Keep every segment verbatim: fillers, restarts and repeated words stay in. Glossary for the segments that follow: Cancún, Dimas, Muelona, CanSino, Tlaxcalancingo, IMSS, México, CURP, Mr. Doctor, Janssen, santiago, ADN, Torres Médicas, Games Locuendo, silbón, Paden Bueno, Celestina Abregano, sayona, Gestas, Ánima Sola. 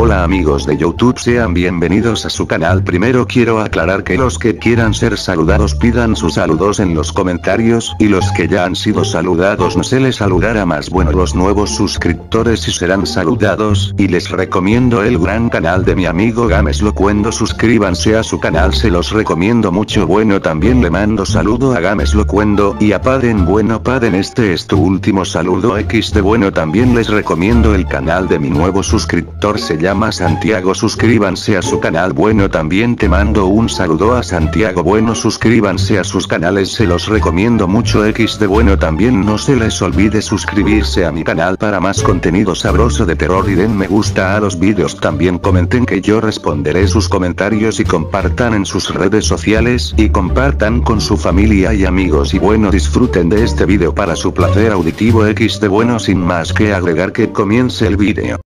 Hola amigos de YouTube, sean bienvenidos a su canal. Primero quiero aclarar que los que quieran ser saludados pidan sus saludos en los comentarios, y los que ya han sido saludados no se les saludará más. Bueno, los nuevos suscriptores sí serán saludados, y les recomiendo el gran canal de mi amigo Games Locuendo, suscríbanse a su canal, se los recomiendo mucho. Bueno, también le mando saludo a Games Locuendo y a Paden Bueno. Paden, este es tu último saludo equis de Bueno. También les recomiendo el canal de mi nuevo suscriptor, se llama Santiago, suscríbanse a su canal. Bueno, también te mando un saludo a Santiago. Bueno, suscríbanse a sus canales, se los recomiendo mucho equis de Bueno. También no se les olvide suscribirse a mi canal para más contenido sabroso de terror, y den me gusta a los vídeos. También comenten, que yo responderé sus comentarios, y compartan en sus redes sociales, y compartan con su familia y amigos. Y bueno, disfruten de este vídeo para su placer auditivo equis de Bueno. Sin más que agregar, que comience el vídeo.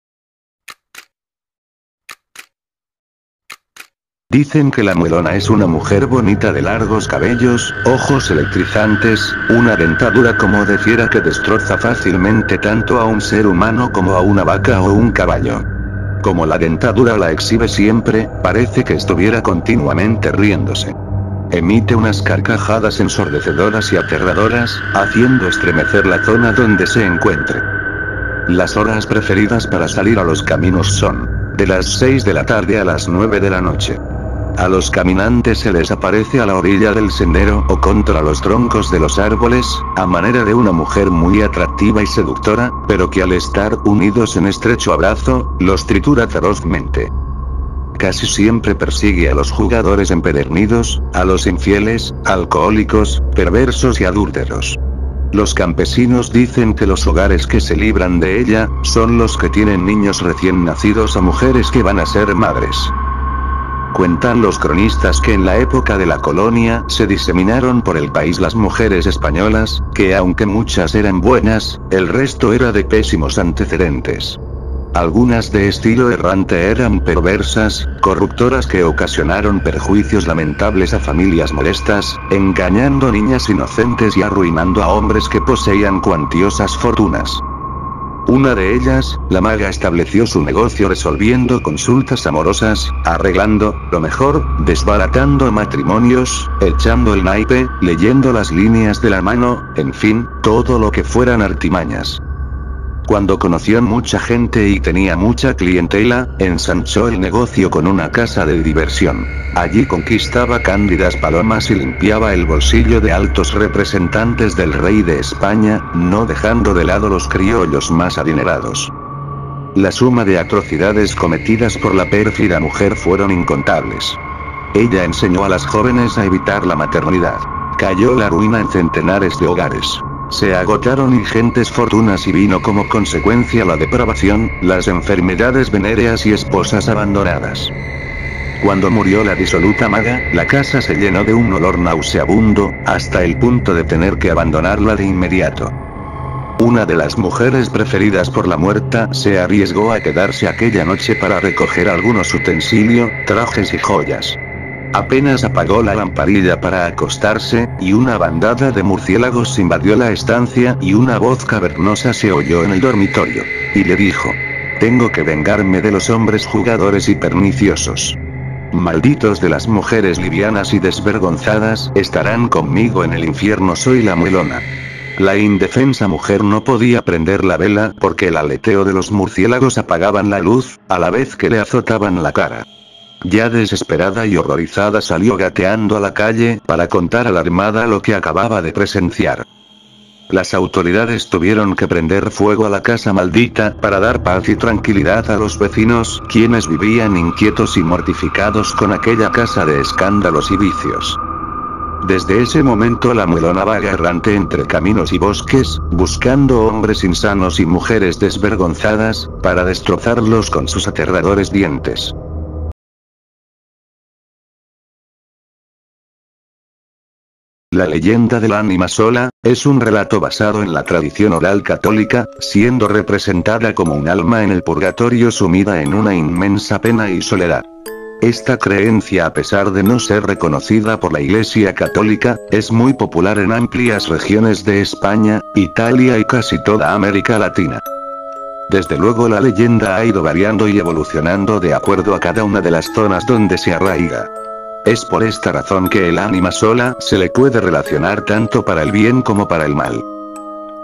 Dicen que la Muelona es una mujer bonita, de largos cabellos, ojos electrizantes, una dentadura como de fiera que destroza fácilmente tanto a un ser humano como a una vaca o un caballo. Como la dentadura la exhibe siempre, parece que estuviera continuamente riéndose. Emite unas carcajadas ensordecedoras y aterradoras, haciendo estremecer la zona donde se encuentre. Las horas preferidas para salir a los caminos son de las seis de la tarde a las nueve de la noche. A los caminantes se les aparece a la orilla del sendero o contra los troncos de los árboles, a manera de una mujer muy atractiva y seductora, pero que al estar unidos en estrecho abrazo, los tritura ferozmente. Casi siempre persigue a los jugadores empedernidos, a los infieles, alcohólicos, perversos y adúlteros. Los campesinos dicen que los hogares que se libran de ella son los que tienen niños recién nacidos o mujeres que van a ser madres. Cuentan los cronistas que en la época de la colonia se diseminaron por el país las mujeres españolas, que aunque muchas eran buenas, el resto era de pésimos antecedentes. Algunas de estilo errante eran perversas, corruptoras, que ocasionaron perjuicios lamentables a familias modestas, engañando niñas inocentes y arruinando a hombres que poseían cuantiosas fortunas. Una de ellas, la maga, estableció su negocio resolviendo consultas amorosas, arreglando lo mejor, desbaratando matrimonios, echando el naipe, leyendo las líneas de la mano, en fin, todo lo que fueran artimañas. Cuando conoció mucha gente y tenía mucha clientela, ensanchó el negocio con una casa de diversión. Allí conquistaba cándidas palomas y limpiaba el bolsillo de altos representantes del rey de España, no dejando de lado los criollos más adinerados. La suma de atrocidades cometidas por la pérfida mujer fueron incontables. Ella enseñó a las jóvenes a evitar la maternidad. Cayó la ruina en centenares de hogares. Se agotaron ingentes fortunas y vino como consecuencia la depravación, las enfermedades venéreas y esposas abandonadas. Cuando murió la disoluta maga, la casa se llenó de un olor nauseabundo, hasta el punto de tener que abandonarla de inmediato. Una de las mujeres preferidas por la muerta se arriesgó a quedarse aquella noche para recoger algunos utensilios, trajes y joyas. Apenas apagó la lamparilla para acostarse, y una bandada de murciélagos invadió la estancia, y una voz cavernosa se oyó en el dormitorio. Y le dijo: tengo que vengarme de los hombres jugadores y perniciosos. Malditos de las mujeres livianas y desvergonzadas, estarán conmigo en el infierno, soy la Muelona. La indefensa mujer no podía prender la vela, porque el aleteo de los murciélagos apagaban la luz, a la vez que le azotaban la cara. Ya desesperada y horrorizada salió gateando a la calle para contar alarmada lo que acababa de presenciar. Las autoridades tuvieron que prender fuego a la casa maldita para dar paz y tranquilidad a los vecinos, quienes vivían inquietos y mortificados con aquella casa de escándalos y vicios. Desde ese momento la Muelona vaga errante entre caminos y bosques, buscando hombres insanos y mujeres desvergonzadas, para destrozarlos con sus aterradores dientes. La leyenda del ánima sola es un relato basado en la tradición oral católica, siendo representada como un alma en el purgatorio sumida en una inmensa pena y soledad. Esta creencia, a pesar de no ser reconocida por la Iglesia Católica, es muy popular en amplias regiones de España, Italia y casi toda América Latina. Desde luego la leyenda ha ido variando y evolucionando de acuerdo a cada una de las zonas donde se arraiga. Es por esta razón que el ánima sola se le puede relacionar tanto para el bien como para el mal.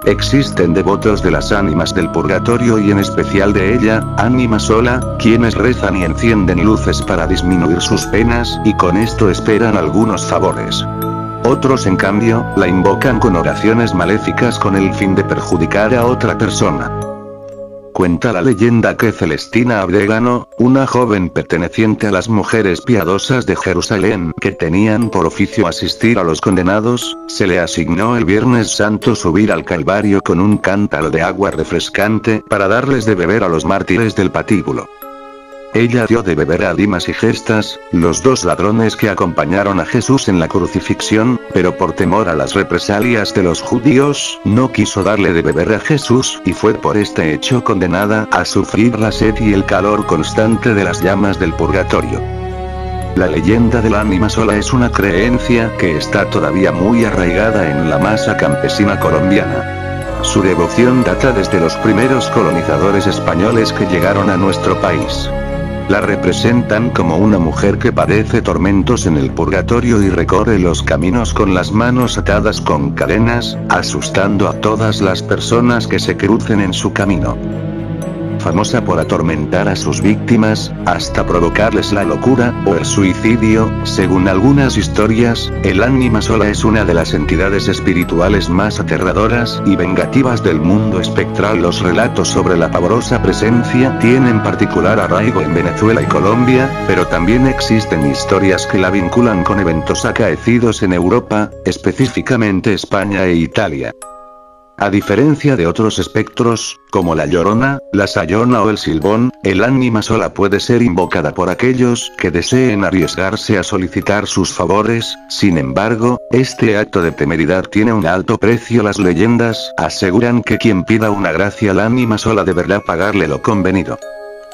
Existen devotos de las ánimas del purgatorio y en especial de ella, ánima sola, quienes rezan y encienden luces para disminuir sus penas, y con esto esperan algunos favores. Otros en cambio, la invocan con oraciones maléficas con el fin de perjudicar a otra persona. Cuenta la leyenda que Celestina Abregano, una joven perteneciente a las mujeres piadosas de Jerusalén que tenían por oficio asistir a los condenados, se le asignó el Viernes Santo subir al Calvario con un cántaro de agua refrescante para darles de beber a los mártires del patíbulo. Ella dio de beber a Dimas y Gestas, los dos ladrones que acompañaron a Jesús en la crucifixión, pero por temor a las represalias de los judíos, no quiso darle de beber a Jesús, y fue por este hecho condenada a sufrir la sed y el calor constante de las llamas del purgatorio. La leyenda del ánima sola es una creencia que está todavía muy arraigada en la masa campesina colombiana. Su devoción data desde los primeros colonizadores españoles que llegaron a nuestro país. La representan como una mujer que padece tormentos en el purgatorio y recorre los caminos con las manos atadas con cadenas, asustando a todas las personas que se crucen en su camino. Famosa por atormentar a sus víctimas, hasta provocarles la locura o el suicidio, según algunas historias, el ánima sola es una de las entidades espirituales más aterradoras y vengativas del mundo espectral. Los relatos sobre la pavorosa presencia tienen particular arraigo en Venezuela y Colombia, pero también existen historias que la vinculan con eventos acaecidos en Europa, específicamente España e Italia. A diferencia de otros espectros, como la llorona, la sayona o el silbón, el ánima sola puede ser invocada por aquellos que deseen arriesgarse a solicitar sus favores. Sin embargo, este acto de temeridad tiene un alto precio. Las leyendas aseguran que quien pida una gracia al ánima sola deberá pagarle lo convenido.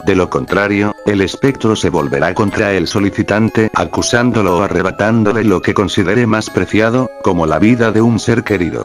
De lo contrario, el espectro se volverá contra el solicitante, acusándolo o arrebatándole lo que considere más preciado, como la vida de un ser querido.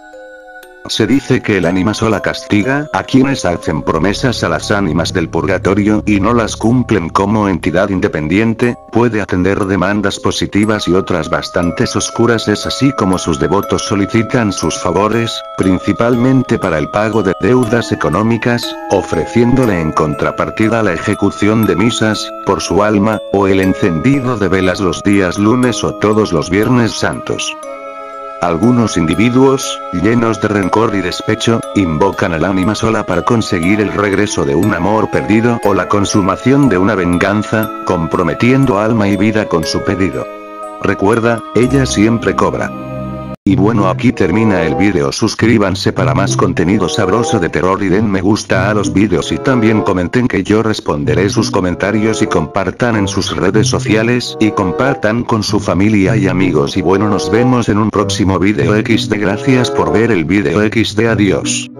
Se dice que el ánima sola castiga a quienes hacen promesas a las ánimas del purgatorio y no las cumplen. Como entidad independiente, puede atender demandas positivas y otras bastante oscuras. Es así como sus devotos solicitan sus favores, principalmente para el pago de deudas económicas, ofreciéndole en contrapartida la ejecución de misas por su alma, o el encendido de velas los días lunes o todos los viernes santos. Algunos individuos, llenos de rencor y despecho, invocan al ánima sola para conseguir el regreso de un amor perdido o la consumación de una venganza, comprometiendo alma y vida con su pedido. Recuerda, ella siempre cobra. Y bueno, aquí termina el vídeo. Suscríbanse para más contenido sabroso de terror y den me gusta a los vídeos, y también comenten, que yo responderé sus comentarios, y compartan en sus redes sociales y compartan con su familia y amigos. Y bueno, nos vemos en un próximo vídeo equis de. Gracias por ver el vídeo equis de. Adiós.